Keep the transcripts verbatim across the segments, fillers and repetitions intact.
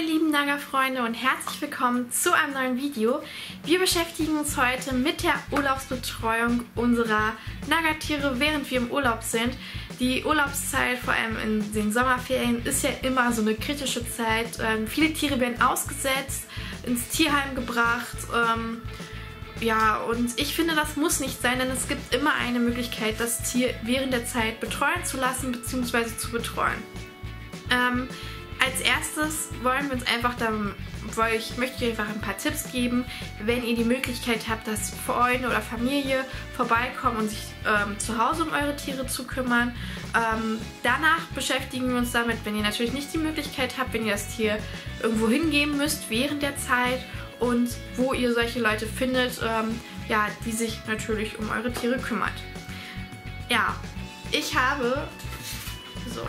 meine lieben Naga-Freunde und herzlich willkommen zu einem neuen Video. Wir beschäftigen uns heute mit der Urlaubsbetreuung unserer Naga-Tiere, während wir im Urlaub sind. Die Urlaubszeit, vor allem in den Sommerferien, ist ja immer so eine kritische Zeit. Ähm, viele Tiere werden ausgesetzt, ins Tierheim gebracht. Ähm, ja, und ich finde, das muss nicht sein, denn es gibt immer eine Möglichkeit, das Tier während der Zeit betreuen zu lassen bzw. zu betreuen. Ähm, Als erstes wollen wir uns einfach dann, weil ich möchte euch einfach ein paar Tipps geben, wenn ihr die Möglichkeit habt, dass Freunde oder Familie vorbeikommen und sich ähm, zu Hause um eure Tiere zu kümmern. Ähm, danach beschäftigen wir uns damit, wenn ihr natürlich nicht die Möglichkeit habt, wenn ihr das Tier irgendwo hingeben müsst während der Zeit und wo ihr solche Leute findet, ähm, ja, die sich natürlich um eure Tiere kümmert. Ja, ich habe... So...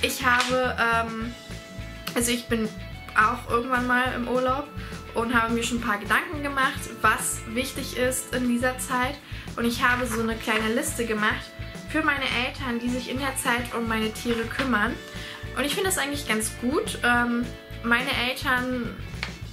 Ich habe, ähm, also ich bin auch irgendwann mal im Urlaub und habe mir schon ein paar Gedanken gemacht, was wichtig ist in dieser Zeit. Und ich habe so eine kleine Liste gemacht für meine Eltern, die sich in der Zeit um meine Tiere kümmern. Und ich finde das eigentlich ganz gut. Ähm, meine Eltern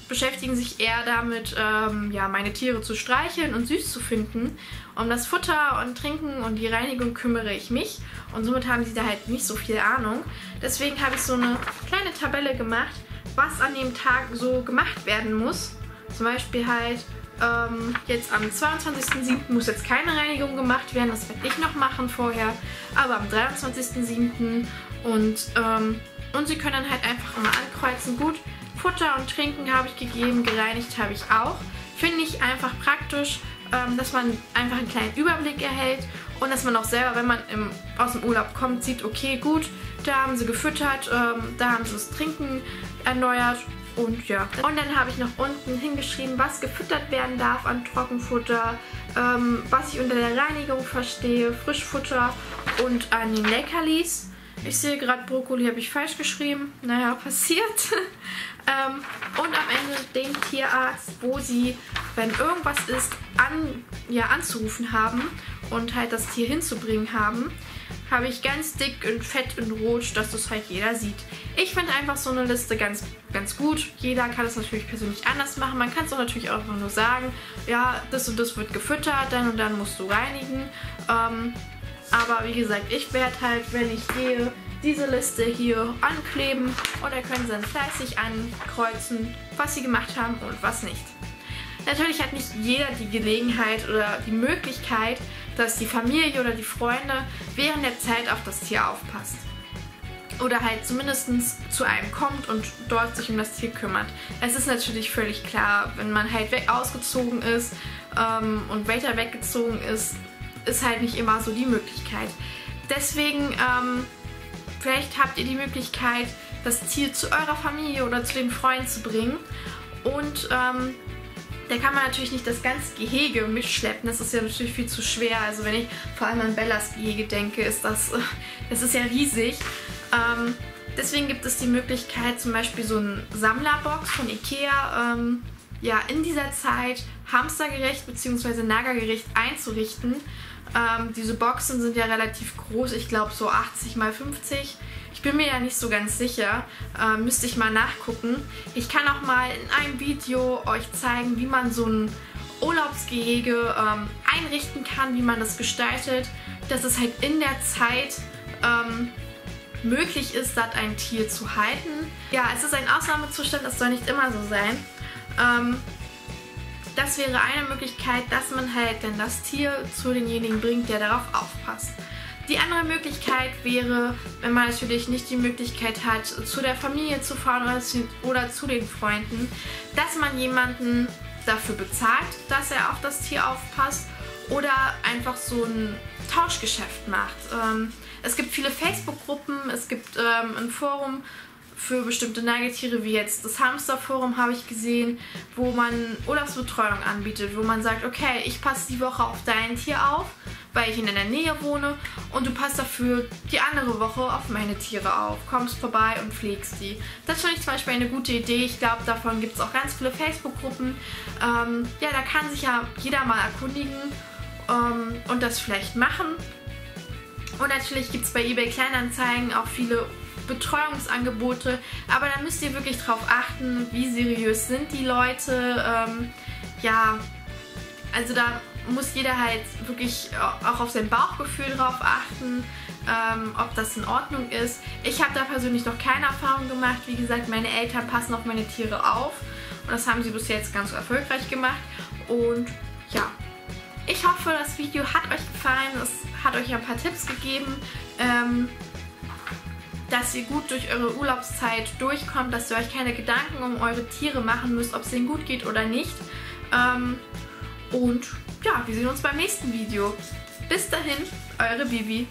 beschäftigen sich eher damit, ähm, ja, meine Tiere zu streicheln und süß zu finden. Um das Futter und Trinken und die Reinigung kümmere ich mich und somit haben sie da halt nicht so viel Ahnung. Deswegen habe ich so eine kleine Tabelle gemacht, was an dem Tag so gemacht werden muss. Zum Beispiel halt ähm, jetzt am zweiundzwanzigsten siebten muss jetzt keine Reinigung gemacht werden, das werde ich noch machen vorher, aber am dreiundzwanzigsten siebten und, ähm, und sie können dann halt einfach immer ankreuzen, gut, Futter und Trinken habe ich gegeben, gereinigt habe ich auch. Finde ich einfach praktisch, ähm, dass man einfach einen kleinen Überblick erhält und dass man auch selber, wenn man im, aus dem Urlaub kommt, sieht, okay, gut, da haben sie gefüttert, ähm, da haben sie das Trinken erneuert und ja. Und dann habe ich noch unten hingeschrieben, was gefüttert werden darf an Trockenfutter, ähm, was ich unter der Reinigung verstehe, Frischfutter und an den Leckerlis. Ich sehe gerade, Brokkoli habe ich falsch geschrieben. Naja, passiert. ähm, und am Ende den Tierarzt, wo sie, wenn irgendwas ist, an, ja, anzurufen haben und halt das Tier hinzubringen haben, habe ich ganz dick und fett und rot, dass das halt jeder sieht. Ich finde einfach so eine Liste ganz, ganz gut. Jeder kann es natürlich persönlich anders machen. Man kann es auch natürlich auch nur sagen, ja, das und das wird gefüttert, dann und dann musst du reinigen. Ähm, Aber wie gesagt, ich werde halt, wenn ich gehe, diese Liste hier ankleben und da können sie dann fleißig ankreuzen, was sie gemacht haben und was nicht. Natürlich hat nicht jeder die Gelegenheit oder die Möglichkeit, dass die Familie oder die Freunde während der Zeit auf das Tier aufpasst. Oder halt zumindest zu einem kommt und dort sich um das Tier kümmert. Es ist natürlich völlig klar, wenn man halt weg ausgezogen ist ähm, und weiter weggezogen ist, ist halt nicht immer so die Möglichkeit. Deswegen, ähm, vielleicht habt ihr die Möglichkeit, das Tier zu eurer Familie oder zu den Freunden zu bringen. Und ähm, da kann man natürlich nicht das ganze Gehege mitschleppen. Das ist ja natürlich viel zu schwer. Also wenn ich vor allem an Bellas Gehege denke, ist das, äh, das ist ja riesig. Ähm, deswegen gibt es die Möglichkeit, zum Beispiel so eine Sammlerbox von Ikea, ähm, ja, in dieser Zeit hamstergerecht bzw. nagergerecht einzurichten. Ähm, diese Boxen sind ja relativ groß, ich glaube so achtzig mal fünfzig. Ich bin mir ja nicht so ganz sicher, ähm, müsste ich mal nachgucken. Ich kann auch mal in einem Video euch zeigen, wie man so ein Urlaubsgehege ähm, einrichten kann, wie man das gestaltet, dass es halt in der Zeit ähm, möglich ist, dort ein Tier zu halten. Ja, es ist ein Ausnahmezustand, das soll nicht immer so sein. Ähm, Das wäre eine Möglichkeit, dass man halt dann das Tier zu denjenigen bringt, der darauf aufpasst. Die andere Möglichkeit wäre, wenn man natürlich nicht die Möglichkeit hat, zu der Familie zu fahren oder zu, oder zu den Freunden, dass man jemanden dafür bezahlt, dass er auf das Tier aufpasst oder einfach so ein Tauschgeschäft macht. Ähm, es gibt viele Facebook-Gruppen, es gibt ähm, ein Forum für bestimmte Nagetiere, wie jetzt das Hamsterforum habe ich gesehen, wo man Urlaubsbetreuung anbietet, wo man sagt, okay, ich passe die Woche auf dein Tier auf, weil ich in deiner Nähe wohne und du passt dafür die andere Woche auf meine Tiere auf, kommst vorbei und pflegst die. Das finde ich zum Beispiel eine gute Idee, ich glaube, davon gibt es auch ganz viele Facebook-Gruppen. Ähm, ja, da kann sich ja jeder mal erkundigen ähm, und das vielleicht machen. Und natürlich gibt es bei eBay Kleinanzeigen auch viele Betreuungsangebote, aber da müsst ihr wirklich drauf achten, wie seriös sind die Leute. Ähm, ja, also da muss jeder halt wirklich auch auf sein Bauchgefühl drauf achten, ähm, ob das in Ordnung ist. Ich habe da persönlich noch keine Erfahrung gemacht. Wie gesagt, meine Eltern passen auf meine Tiere auf und das haben sie bis jetzt ganz erfolgreich gemacht. Und ja, ich hoffe, das Video hat euch gefallen. Es hat euch ein paar Tipps gegeben, ähm, dass ihr gut durch eure Urlaubszeit durchkommt, dass ihr euch keine Gedanken um eure Tiere machen müsst, ob es ihnen gut geht oder nicht. Ähm, und ja, wir sehen uns beim nächsten Video. Bis dahin, eure Bibi.